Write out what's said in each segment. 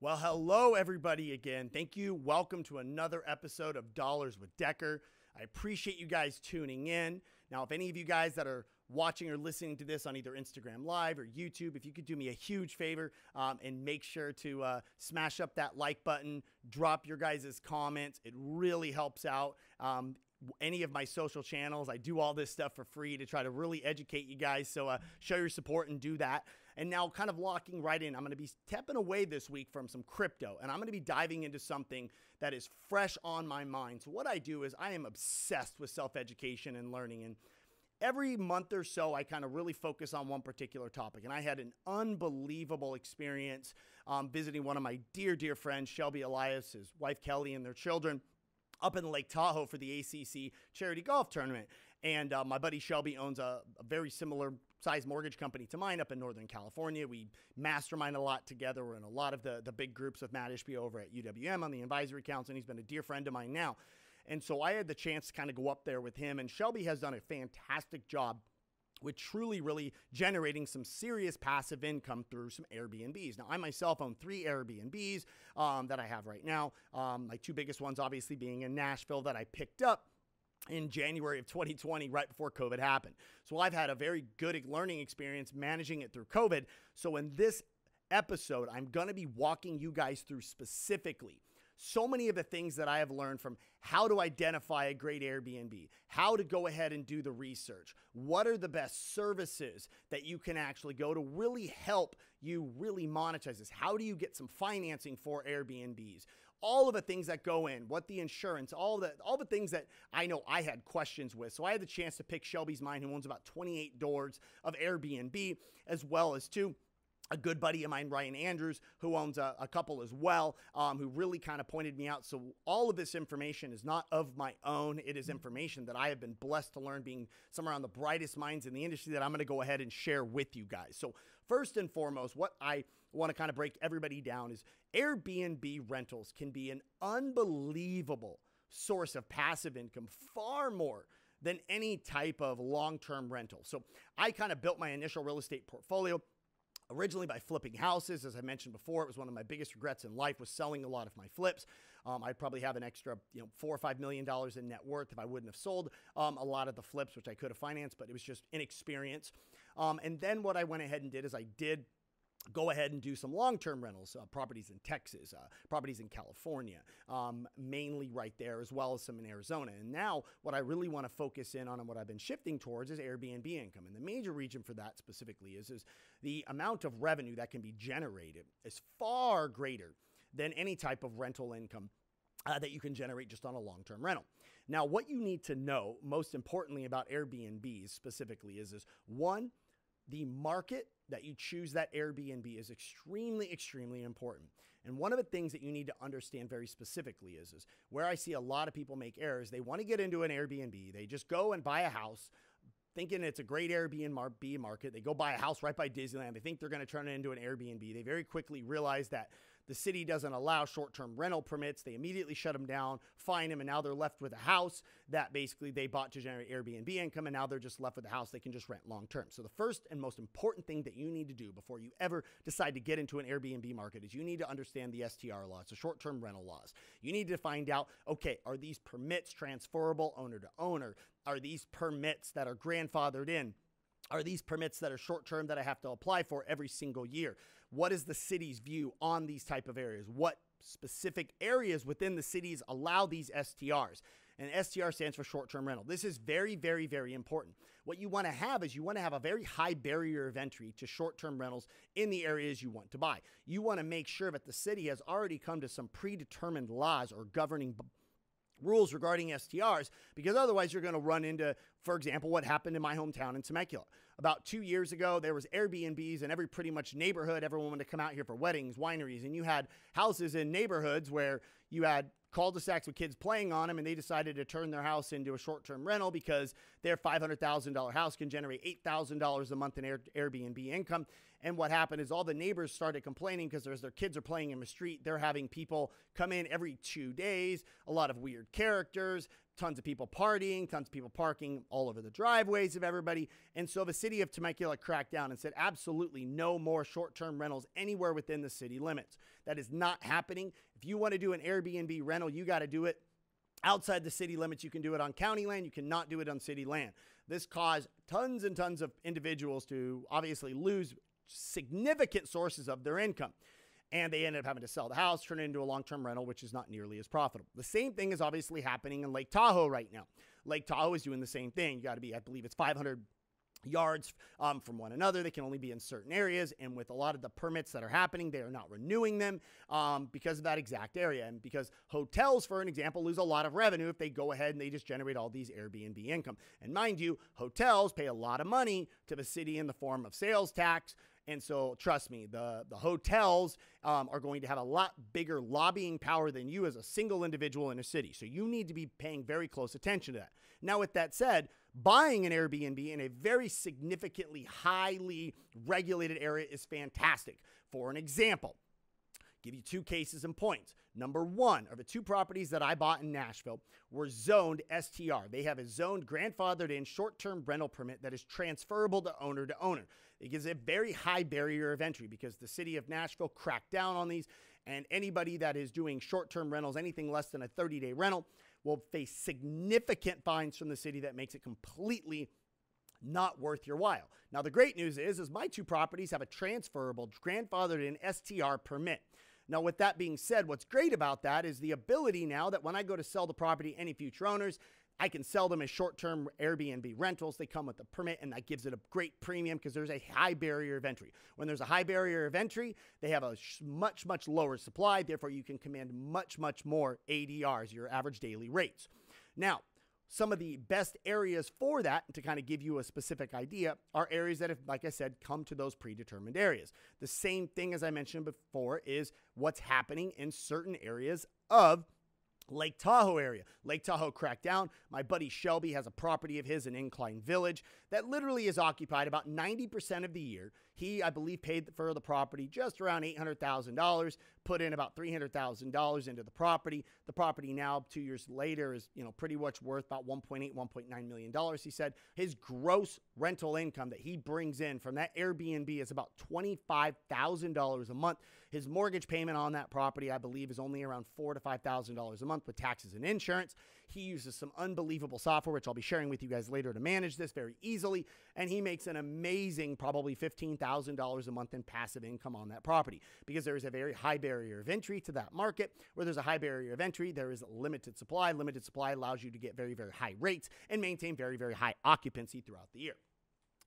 Well, hello, everybody, again. Thank you. Welcome to another episode of Dollars with Decker. I appreciate you guys tuning in. Now, if any of you guys that are watching or listening to this on either Instagram Live or YouTube, if you could do me a huge favor and make sure to smash up that like button, drop your guys' comments. It really helps out. Any of my social channels, I do all this stuff for free to try to really educate you guys. So show your support and do that. And now kind of locking right in, I'm going to be stepping away this week from some crypto, and I'm going to be diving into something that is fresh on my mind. So what I do is I am obsessed with self-education and learning, and every month or so, I kind of really focus on one particular topic. And I had an unbelievable experience visiting one of my dear, dear friends, Shelby Elias, his wife, Kelly, and their children, up in Lake Tahoe for the ACC charity golf tournament. And my buddy Shelby owns a very similar size mortgage company to mine up in Northern California. We mastermind a lot together. We're in a lot of the big groups with Matt Ishbia over at UWM on the advisory council, and he's been a dear friend of mine now. And so I had the chance to kind of go up there with him, and Shelby has done a fantastic job with truly really generating some serious passive income through some Airbnbs. Now, I myself own 3 Airbnbs that I have right now. My 2 biggest ones obviously being in Nashville that I picked up in January of 2020, right before COVID happened. So I've had a very good learning experience managing it through COVID. So in this episode, I'm going to be walking you guys through specifically so many of the things that I have learned from how to identify a great Airbnb, how to go ahead and do the research, what are the best services that you can actually go to really help you really monetize this, how do you get some financing for Airbnbs, all of the things that go in, what the insurance, all the things that I know I had questions with. So I had the chance to pick Shelby's mind, who owns about 28 doors of Airbnb, as well as to a good buddy of mine, Ryan Andrews, who owns a couple as well, who really kind of pointed me out. So all of this information is not of my own. It is information that I have been blessed to learn, being somewhere on the brightest minds in the industry, that I'm going to go ahead and share with you guys. So first and foremost, what I want to kind of break everybody down is Airbnb rentals can be an unbelievable source of passive income, far more than any type of long-term rental. So I kind of built my initial real estate portfolio originally by flipping houses. As I mentioned before, it was one of my biggest regrets in life, was selling a lot of my flips. I probably have an extra, $4 or $5 million in net worth if I wouldn't have sold a lot of the flips, which I could have financed, but it was just inexperience. And then what I went ahead and did is I did go ahead and do some long-term rentals, properties in Texas, properties in California, mainly right there, as well as some in Arizona. And now what I really want to focus in on and what I've been shifting towards is Airbnb income. And the major reason for that specifically is the amount of revenue that can be generated is far greater than any type of rental income that you can generate just on a long-term rental. Now, what you need to know, most importantly, about Airbnbs specifically is one, the market that you choose that Airbnb is extremely, extremely important. And one of the things that you need to understand very specifically is where I see a lot of people make errors. They want to get into an Airbnb. They just go and buy a house thinking it's a great Airbnb market. They go buy a house right by Disneyland. They think they're going to turn it into an Airbnb. They very quickly realize that the city doesn't allow short-term rental permits. They immediately shut them down, fine them, and now they're left with a house that basically they bought to generate Airbnb income, and now they're just left with a house they can just rent long-term. So the first and most important thing that you need to do before you ever decide to get into an Airbnb market is you need to understand the STR laws, the short-term rental laws. You need to find out, okay, are these permits transferable owner to owner? Are these permits that are grandfathered in? Are these permits that are short-term that I have to apply for every single year? What is the city's view on these type of areas? What specific areas within the cities allow these STRs? And STR stands for short-term rental. This is very, very, very important. What you want to have is you want to have a very high barrier of entry to short-term rentals in the areas you want to buy. You want to make sure that the city has already come to some predetermined laws or governing rules regarding STRs, because otherwise you're going to run into, for example, what happened in my hometown in Temecula. About 2 years ago, there was Airbnbs in every pretty much neighborhood. Everyone wanted to come out here for weddings, wineries, and you had houses in neighborhoods where you had cul-de-sacs with kids playing on them, and they decided to turn their house into a short-term rental because their $500,000 house can generate $8,000 a month in Airbnb income. And what happened is all the neighbors started complaining because their kids are playing in the street. They're having people come in every 2 days, a lot of weird characters, tons of people partying, tons of people parking all over the driveways of everybody. And so the city of Temecula cracked down and said, absolutely no more short-term rentals anywhere within the city limits. That is not happening. If you want to do an Airbnb rental, you got to do it outside the city limits. You can do it on county land. You cannot do it on city land. This caused tons and tons of individuals to obviously lose significant sources of their income. And they ended up having to sell the house, turn it into a long-term rental, which is not nearly as profitable. The same thing is obviously happening in Lake Tahoe right now. Lake Tahoe is doing the same thing. You got to be, I believe it's 500 yards from one another. They can only be in certain areas. And with a lot of the permits that are happening, they are not renewing them because of that exact area. And because hotels, for an example, lose a lot of revenue if they go ahead and they just generate all these Airbnb income. And mind you, hotels pay a lot of money to the city in the form of sales tax. And so, trust me, the hotels are going to have a lot bigger lobbying power than you as a single individual in a city. So you need to be paying very close attention to that. Now, with that said, buying an Airbnb in a very significantly highly regulated area is fantastic. For an example, give you two cases in points. Number one, of the two properties that I bought in Nashville were zoned STR. They have a zoned grandfathered in short-term rental permit that is transferable to owner. It gives a very high barrier of entry because the city of Nashville cracked down on these, and anybody that is doing short-term rentals, anything less than a 30-day rental, will face significant fines from the city that makes it completely not worth your while. Now, the great news is my two properties have a transferable grandfathered in STR permit. Now, with that being said, what's great about that is the ability now that when I go to sell the property, any future owners, I can sell them as short-term Airbnb rentals. They come with a permit, and that gives it a great premium because there's a high barrier of entry. When there's a high barrier of entry, they have a much, much lower supply. Therefore, you can command much, much more ADRs, your average daily rates. Now, some of the best areas for that, to kind of give you a specific idea, are areas that have, like I said, come to those predetermined areas. The same thing, as I mentioned before, is what's happening in certain areas of Lake Tahoe area. Lake Tahoe cracked down. My buddy Shelby has a property of his in Incline Village that literally is occupied about 90% of the year. He, I believe, paid for the property just around $800,000, put in about $300,000 into the property. The property now, 2 years later, is, you know, pretty much worth about $1.8, $1.9 million, he said. His gross rental income that he brings in from that Airbnb is about $25,000 a month. His mortgage payment on that property, I believe, is only around $4,000 to $5,000 a month with taxes and insurance. He uses some unbelievable software, which I'll be sharing with you guys later, to manage this very easily. And he makes an amazing, probably $15,000 a month in passive income on that property because there is a very high barrier of entry to that market. Where there's a high barrier of entry, there is limited supply. Limited supply allows you to get very, very high rates and maintain very, very high occupancy throughout the year.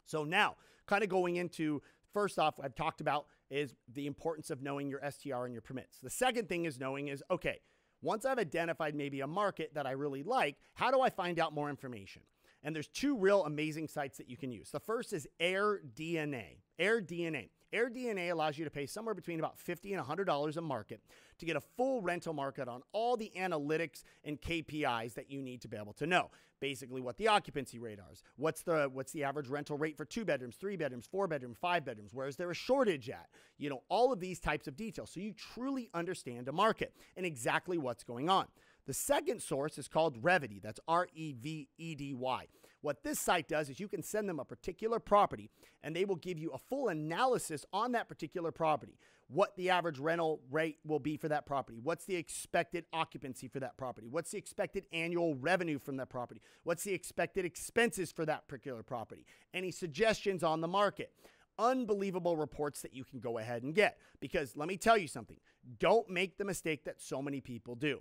So now, kind of going into, first off, I've talked about is the importance of knowing your STR and your permits. The second thing is knowing is, okay, once I've identified maybe a market that I really like, how do I find out more information? And there's two real amazing sites that you can use. The first is AirDNA. AirDNA. AirDNA allows you to pay somewhere between about $50 and $100 a market to get a full rental market on all the analytics and KPIs that you need to be able to know. Basically, what the occupancy rate is, what's the average rental rate for 2 bedrooms, 3 bedrooms, 4 bedrooms, 5 bedrooms, where is there a shortage at? You know, all of these types of details. So you truly understand a market and exactly what's going on. The second source is called Revity. That's R-E-V-E-D-Y. What this site does is you can send them a particular property and they will give you a full analysis on that particular property. What the average rental rate will be for that property. What's the expected occupancy for that property. What's the expected annual revenue from that property. What's the expected expenses for that particular property. Any suggestions on the market. Unbelievable reports that you can go ahead and get. Because let me tell you something. Don't make the mistake that so many people do.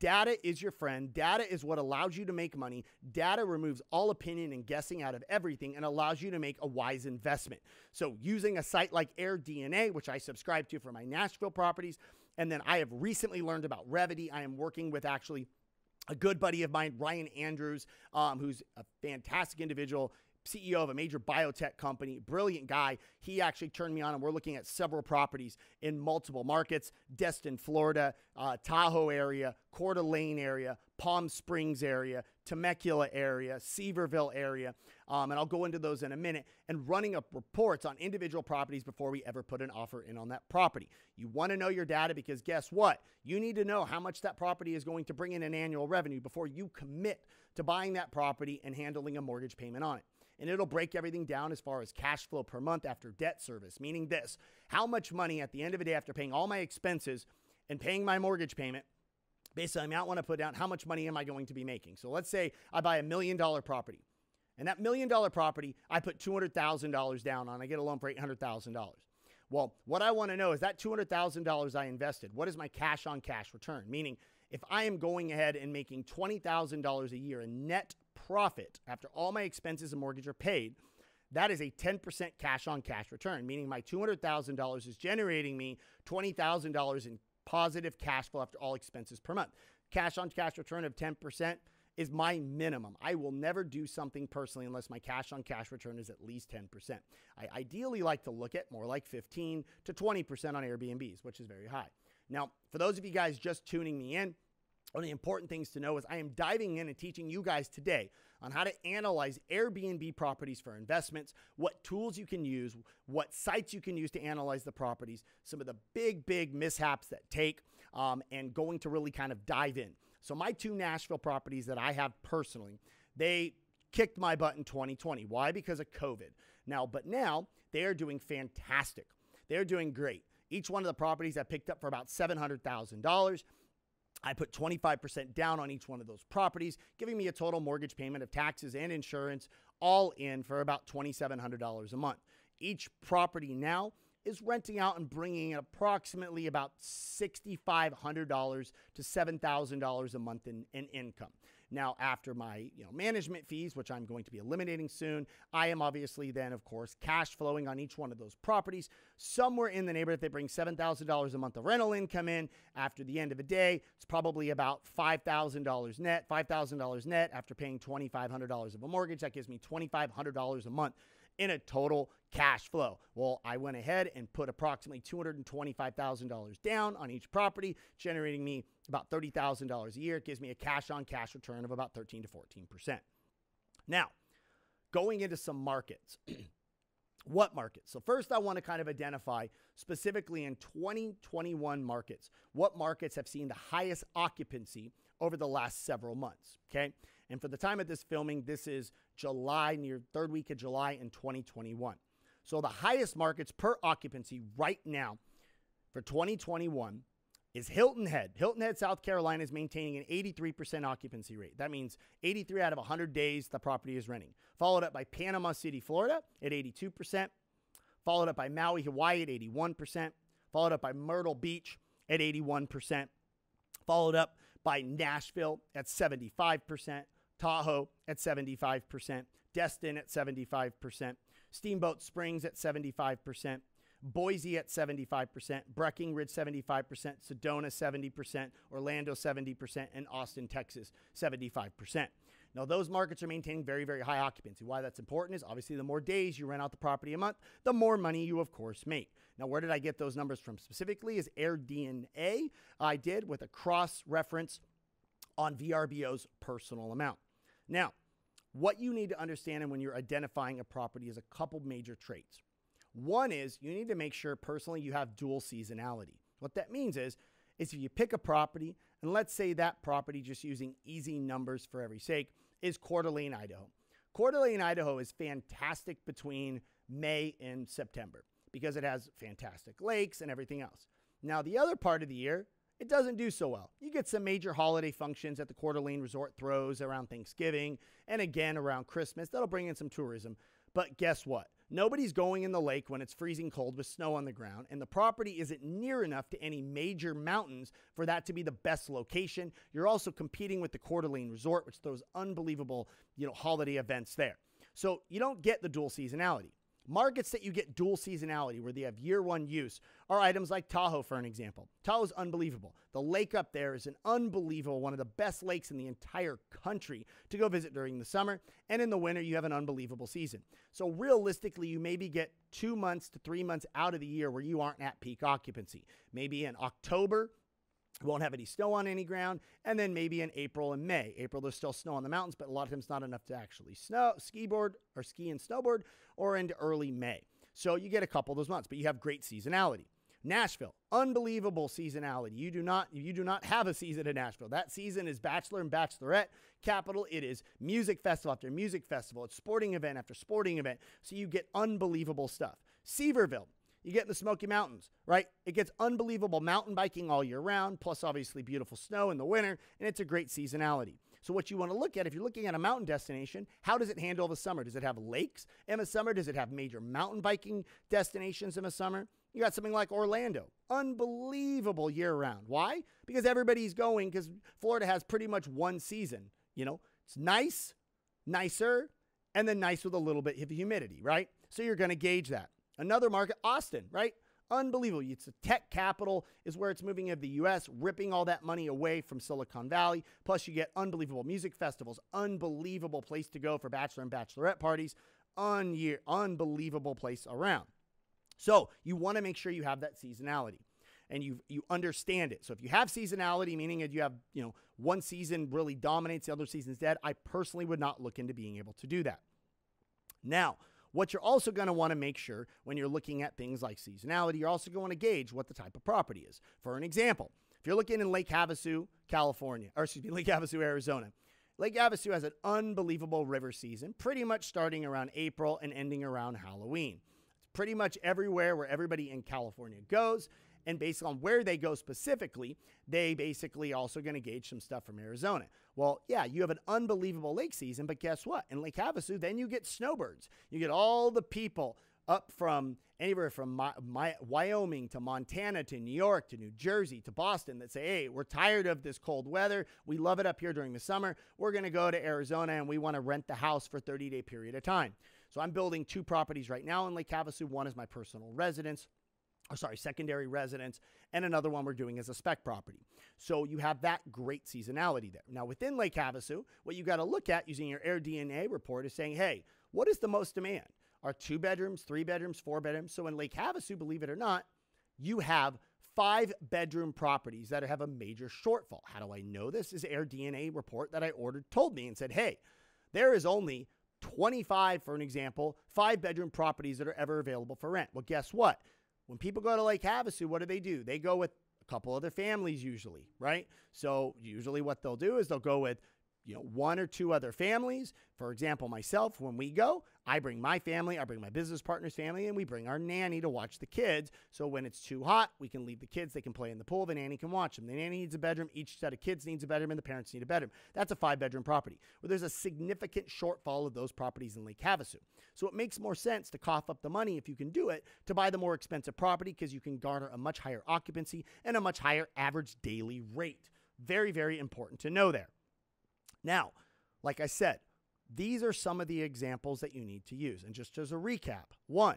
Data is your friend. Data is what allows you to make money. Data removes all opinion and guessing out of everything and allows you to make a wise investment. So using a site like AirDNA, which I subscribe to for my Nashville properties, and then I have recently learned about Revity. I am working with actually a good buddy of mine, Ryan Andrews, who's a fantastic individual, CEO of a major biotech company, brilliant guy. He actually turned me on, and we're looking at several properties in multiple markets: Destin, Florida, Tahoe area, Coeur d'Alene area, Palm Springs area, Temecula area, Seaverville area, and I'll go into those in a minute, and running up reports on individual properties before we ever put an offer in on that property. You want to know your data because guess what? You need to know how much that property is going to bring in annual revenue before you commit to buying that property and handling a mortgage payment on it. And it'll break everything down as far as cash flow per month after debt service, meaning this: how much money at the end of the day after paying all my expenses and paying my mortgage payment, based on the amount I want to put down, how much money am I going to be making? So let's say I buy a $1 million property, and that $1 million property I put $200,000 down on. I get a loan for $800,000. Well, what I want to know is that $200,000 I invested, what is my cash on cash return? Meaning if I am going ahead and making $20,000 a year in net profit after all my expenses and mortgage are paid, that is a 10% cash on cash return, meaning my $200,000 is generating me $20,000 in positive cash flow after all expenses per month. Cash on cash return of 10% is my minimum. I will never do something personally unless my cash on cash return is at least 10%. I ideally like to look at more like 15 to 20% on Airbnbs, which is very high. Now, for those of you guys just tuning me in, one of the important things to know is I am diving in and teaching you guys today on how to analyze Airbnb properties for investments, what tools you can use, what sites you can use to analyze the properties, some of the big mishaps that take, and going to really kind of dive in. So my two Nashville properties that I have personally, they kicked my butt in 2020. Why? Because of COVID. But now they are doing fantastic. They're doing great. Each one of the properties I picked up for about $700,000. I put 25% down on each one of those properties, giving me a total mortgage payment of taxes and insurance all in for about $2,700 a month. Each property now is renting out and bringing in approximately about $6,500 to $7,000 a month in income. Now, after my management fees, which I'm going to be eliminating soon, I am obviously then, of course, cash flowing on each one of those properties. Somewhere in the neighborhood, they bring $7,000 a month of rental income in. After the end of the day, it's probably about $5,000 net, after paying $2,500 of a mortgage. That gives me $2,500 a month in a total cash flow. Well, I went ahead and put approximately $225,000 down on each property, generating me about $30,000 a year. It gives me a cash on cash return of about 13 to 14%. Now, going into some markets. What markets? So first I want to kind of identify specifically in 2021 markets, what markets have seen the highest occupancy over the last several months, okay? And for the time of this filming, this is July, near third week of July in 2021. So the highest markets per occupancy right now for 2021 is Hilton Head. Hilton Head, South Carolina is maintaining an 83% occupancy rate. That means 83 out of 100 days the property is renting. Followed up by Panama City, Florida at 82%. Followed up by Maui, Hawaii at 81%. Followed up by Myrtle Beach at 81%. Followed up by Nashville at 75%. Tahoe at 75%. Destin at 75%. Steamboat Springs at 75%. Boise at 75%, Breckenridge 75%, Sedona 70%, Orlando 70%, and Austin, Texas 75%. Now, those markets are maintaining very high occupancy. Why that's important is obviously the more days you rent out the property a month, the more money you, of course, make. Now, where did I get those numbers from specifically is AirDNA. I did with a cross-reference on VRBO's personal amount. Now, what you need to understand and when you're identifying a property is a couple major traits. One is you need to make sure personally you have dual seasonality. What that means is if you pick a property, and let's say that property, just using easy numbers for every sake, is Coeur d'Alene, Idaho. Coeur d'Alene, Idaho is fantastic between May and September because it has fantastic lakes and everything else. Now, the other part of the year, it doesn't do so well. You get some major holiday functions that the Coeur d'Alene Resort throws around Thanksgiving and again around Christmas. That'll bring in some tourism. But guess what? Nobody's going in the lake when it's freezing cold with snow on the ground, and the property isn't near enough to any major mountains for that to be the best location. You're also competing with the Coeur d'Alene Resort, which throws unbelievable, holiday events there. So you don't get the dual seasonality. Markets that you get dual seasonality where they have year-one use are items like Tahoe, for an example. Tahoe's unbelievable. The lake up there is an unbelievable, one of the best lakes in the entire country to go visit during the summer. And in the winter, you have an unbelievable season. So realistically, you maybe get 2 months to 3 months out of the year where you aren't at peak occupancy. Maybe in October Won't have any snow on any ground. And then maybe in April and May. April, there's still snow on the mountains, but a lot of times not enough to actually ski and snowboard, or into early May. So you get a couple of those months, but you have great seasonality. Nashville, unbelievable seasonality. You do not have a season in Nashville. That season is Bachelor and Bachelorette capital. It is music festival after music festival. It's sporting event after sporting event. So you get unbelievable stuff. Seaverville, you get in the Smoky Mountains, right? It gets unbelievable mountain biking all year round, plus obviously beautiful snow in the winter, and it's a great seasonality. So what you want to look at, if you're looking at a mountain destination, how does it handle the summer? Does it have lakes in the summer? Does it have major mountain biking destinations in the summer? You got something like Orlando, unbelievable year round. Why? Because everybody's going, because Florida has pretty much one season. You know, it's nice, nicer, and then nice with a little bit of humidity, right? So you're going to gauge that. Another market, Austin, right? Unbelievable. It's the tech capital is where it's moving of the U.S., ripping all that money away from Silicon Valley. Plus, you get unbelievable music festivals, unbelievable place to go for bachelor and bachelorette parties, unbelievable place around. So you want to make sure you have that seasonality and you understand it. So if you have seasonality, meaning that you have, you know, one season really dominates, the other season's dead, I personally would not look into being able to do that. Now, what you're also going to want to make sure when you're looking at things like seasonality, you're also going to gauge what the type of property is. For an example, if you're looking in Lake Havasu, California, or excuse me, Lake Havasu, Arizona, Lake Havasu has an unbelievable river season, pretty much starting around April and ending around Halloween. It's pretty much everywhere where everybody in California goes. And based on where they go specifically, they basically also going to gauge some stuff from Arizona. Well, yeah, you have an unbelievable lake season, but guess what? In Lake Havasu, then you get snowbirds. You get all the people up from anywhere from Wyoming to Montana to New York to New Jersey to Boston that say, hey, we're tired of this cold weather. We love it up here during the summer. We're going to go to Arizona and we want to rent the house for a 30-day period of time. So I'm building two properties right now in Lake Havasu. One is my personal residence. Oh, sorry, secondary residence, and another one we're doing as a spec property. So you have that great seasonality there. Now, within Lake Havasu, what you got to look at using your AirDNA report is saying, hey, what is the most demand? Are 2 bedrooms, 3 bedrooms, 4 bedrooms? So in Lake Havasu, believe it or not, you have 5-bedroom properties that have a major shortfall. How do I know this? This AirDNA report that I ordered told me and said, hey, there is only 25, for an example, 5-bedroom properties that are ever available for rent. Well, guess what? When people go to Lake Havasu, what do? They go with a couple other families usually, right? So usually what they'll do is they'll go with, you know, 1 or 2 other families. For example, myself, when we go, I bring my family, I bring my business partner's family, and we bring our nanny to watch the kids. So when it's too hot, we can leave the kids. They can play in the pool. The nanny can watch them. The nanny needs a bedroom. Each set of kids needs a bedroom, and the parents need a bedroom. That's a 5-bedroom property. Well, there's a significant shortfall of those properties in Lake Havasu. So it makes more sense to cough up the money, if you can do it, to buy the more expensive property because you can garner a much higher occupancy and a much higher average daily rate. Very, very important to know there. Now, like I said, these are some of the examples that you need to use. And just as a recap, 1,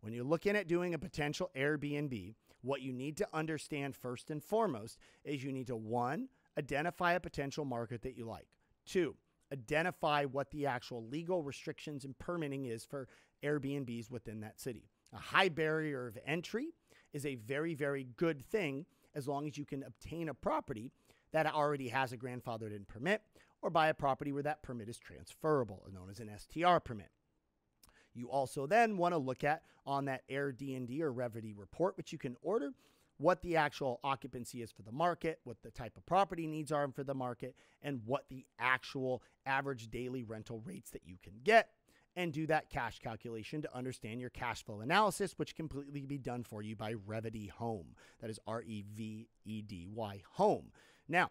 when you're looking at doing a potential Airbnb, what you need to understand first and foremost is you need to, 1, identify a potential market that you like. 2, identify what the actual legal restrictions and permitting is for Airbnbs within that city. A high barrier of entry is a very, very good thing as long as you can obtain a property that already has a grandfathered-in permit, or buy a property where that permit is transferable, known as an STR permit. You also then want to look at, on that AirDNA or Revity report, which you can order, what the actual occupancy is for the market, what the type of property needs are for the market, and what the actual average daily rental rates that you can get, and do that cash calculation to understand your cash flow analysis, which can completely be done for you by Revity Home. That is R-E-V-E-D-Y, Home. Now,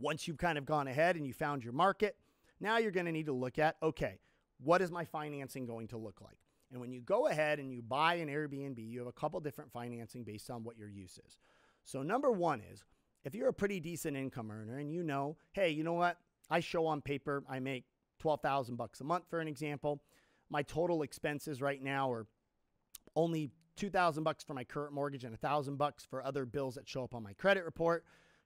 once you've kind of gone ahead and you found your market, now you're going to need to look at, okay, what is my financing going to look like? And when you go ahead and you buy an Airbnb, you have a couple different financing based on what your use is. So number one is, if you're a pretty decent income earner and you know, hey, you know what? I show on paper, I make $12,000 a month, for an example. My total expenses right now are only $2,000 for my current mortgage and $1,000 for other bills that show up on my credit report.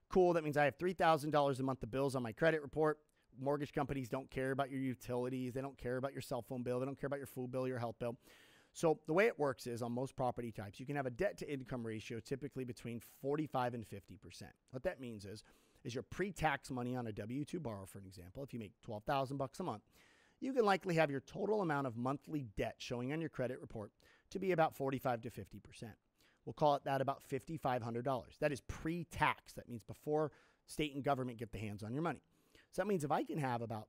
Cool, that means I have $3,000 a month of bills on my credit report. Mortgage companies don't care about your utilities. They don't care about your cell phone bill. They don't care about your food bill, your health bill. So the way it works is on most property types, you can have a debt to income ratio typically between 45 and 50%. What that means is your pre-tax money on a W-2 borrower, for an example, if you make $12,000 a month, you can likely have your total amount of monthly debt showing on your credit report to be about 45 to 50%. We'll call it that, about $5,500. That is pre-tax. That means before state and government get the hands on your money. So that means if I can have about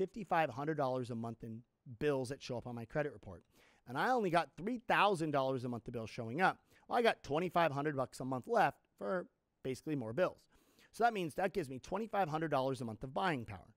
$5,500 a month in bills that show up on my credit report, and I only got $3,000 a month of bills showing up, well, I got $2,500 a month left for basically more bills. So that means that gives me $2,500 a month of buying power.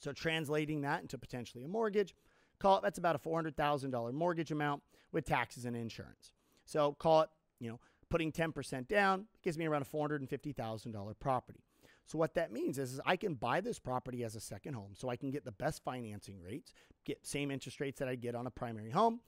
So translating that into potentially a mortgage, call it, that's about a $400,000 mortgage amount with taxes and insurance. So call it, you know, putting 10% down gives me around a $450,000 property. So what that means is I can buy this property as a second home, so I can get the best financing rates, get same interest rates that I get on a primary home,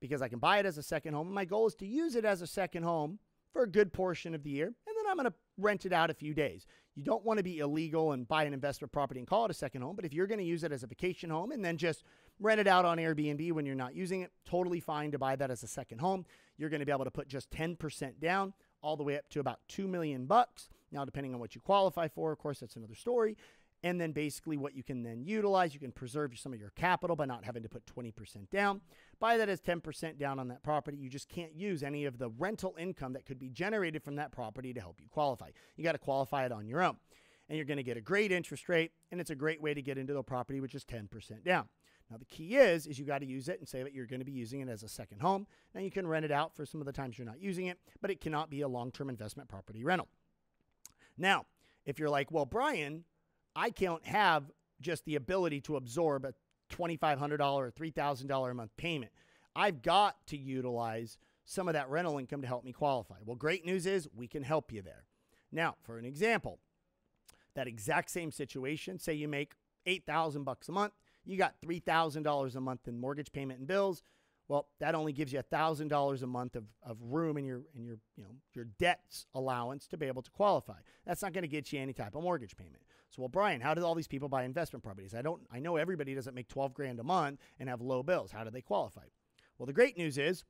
because I can buy it as a second home. And my goal is to use it as a second home for a good portion of the year, and then I'm going to rent it out a few days. You don't want to be illegal and buy an investment property and call it a second home, but if you're going to use it as a vacation home and then just rent it out on Airbnb when you're not using it, totally fine to buy that as a second home. You're going to be able to put just 10% down, all the way up to about $2 million. Now, depending on what you qualify for, of course, that's another story. And then basically what you can then utilize, you can preserve some of your capital by not having to put 20% down. Buy that as 10% down on that property. You just can't use any of the rental income that could be generated from that property to help you qualify. You got to qualify it on your own. And you're going to get a great interest rate, and it's a great way to get into the property, which is 10% down. Now, the key is you got to use it and say that you're going to be using it as a second home. Now, you can rent it out for some of the times you're not using it, but it cannot be a long-term investment property rental. Now, if you're like, well, Brian, I can't have just the ability to absorb a $2,500 or $3,000 a month payment. I've got to utilize some of that rental income to help me qualify. Well, great news is we can help you there. Now, for an example, that exact same situation, say you make $8,000 a month, you got $3,000 a month in mortgage payment and bills. Well, that only gives you $1,000 a month of room in your debts allowance to be able to qualify. That's not going to get you any type of mortgage payment. So, well, Brian, how do all these people buy investment properties? I know everybody doesn't make 12 grand a month and have low bills. How do they qualify? Well, the great news is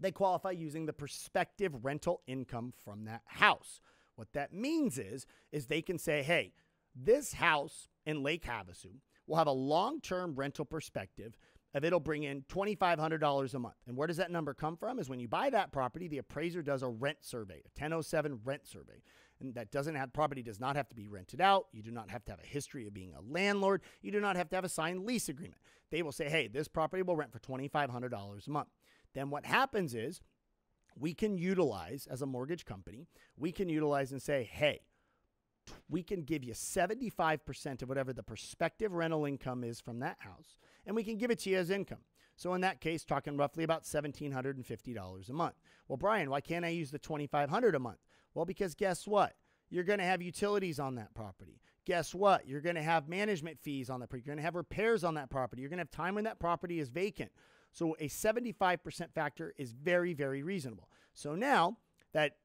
they qualify using the prospective rental income from that house. What that means is they can say, hey, this house in Lake Havasu will have a long-term rental perspective of it'll bring in $2,500 a month. And where does that number come from? Is when you buy that property, the appraiser does a rent survey, a 1007 rent survey. And that property does not have to be rented out. You do not have to have a history of being a landlord. You do not have to have a signed lease agreement. They will say, hey, this property will rent for $2,500 a month. Then what happens is, we can utilize, as a mortgage company, we can utilize and say, hey, we can give you 75% of whatever the prospective rental income is from that house, and we can give it to you as income. So in that case, talking roughly about $1,750 a month. Well, Brian, why can't I use the $2,500 a month? Well, because guess what? You're going to have utilities on that property. Guess what? You're going to have management fees on that property. You're going to have repairs on that property. You're going to have time when that property is vacant. So a 75% factor is very, very reasonable. So now that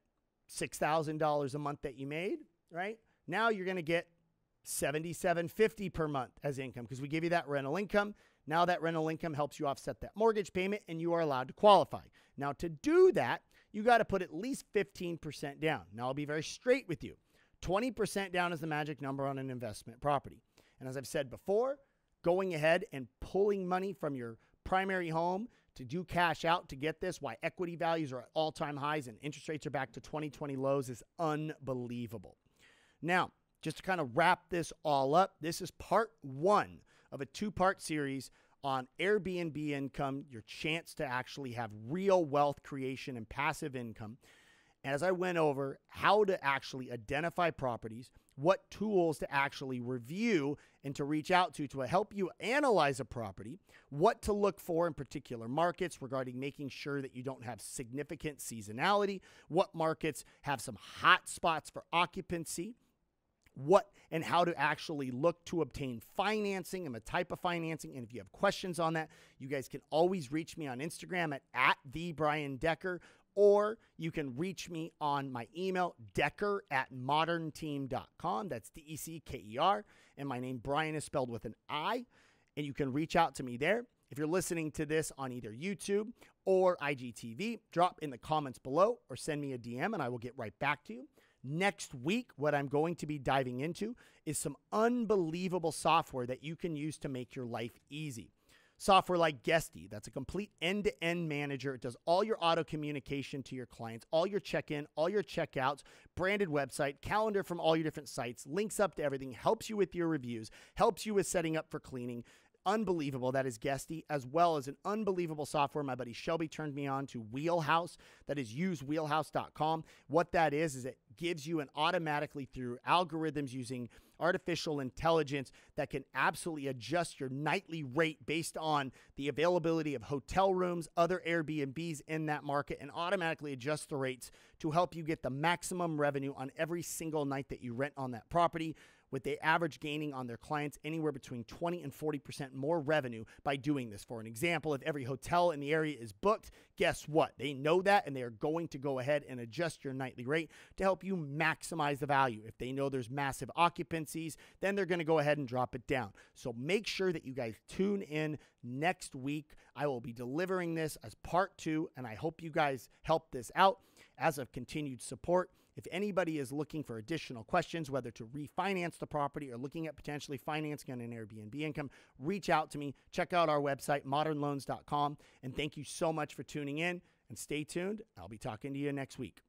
$6,000 a month that you made, right? Now you're going to get $7,750 per month as income because we give you that rental income. Now that rental income helps you offset that mortgage payment, and you are allowed to qualify. Now, to do that, you got to put at least 15% down. Now, I'll be very straight with you. 20% down is the magic number on an investment property. And as I've said before, going ahead and pulling money from your primary home to do cash out to get this, why equity values are at all-time highs and interest rates are back to 2020 lows, is unbelievable. Now, just to kind of wrap this all up, this is part one of a two-part series on Airbnb income, your chance to actually have real wealth creation and passive income. As I went over how to actually identify properties, what tools to actually review and to reach out to help you analyze a property, what to look for in particular markets regarding making sure that you don't have significant seasonality, what markets have some hot spots for occupancy, what and how to actually look to obtain financing and the type of financing. And if you have questions on that, you guys can always reach me on Instagram at @thebriandecker, or you can reach me on my email, decker@modernteam.com. That's DECKER. And my name, Brian, is spelled with an I. And you can reach out to me there. If you're listening to this on either YouTube or IGTV, drop in the comments below or send me a DM and I will get right back to you. Next week, what I'm going to be diving into is some unbelievable software that you can use to make your life easy. Software like Guesty, that's a complete end-to-end manager. It does all your auto communication to your clients, all your check-in, all your checkouts, branded website, calendar from all your different sites, links up to everything, helps you with your reviews, helps you with setting up for cleaning. Unbelievable. That is Guesty, as well as an unbelievable software. My buddy Shelby turned me on to Wheelhouse. That is usewheelhouse.com. What that is it gives you an automatically through algorithms using artificial intelligence that can absolutely adjust your nightly rate based on the availability of hotel rooms, other Airbnbs in that market, and automatically adjust the rates to help you get the maximum revenue on every single night that you rent on that property, with the average gaining on their clients anywhere between 20 and 40% more revenue by doing this. For an example, if every hotel in the area is booked, guess what? They know that, and they are going to go ahead and adjust your nightly rate to help you maximize the value. If they know there's massive occupancies, then they're going to go ahead and drop it down. So make sure that you guys tune in next week. I will be delivering this as part 2, and I hope you guys help this out as of continued support. If anybody is looking for additional questions, whether to refinance the property or looking at potentially financing on an Airbnb income, reach out to me. Check out our website, modernloans.com. And thank you so much for tuning in, and stay tuned. I'll be talking to you next week.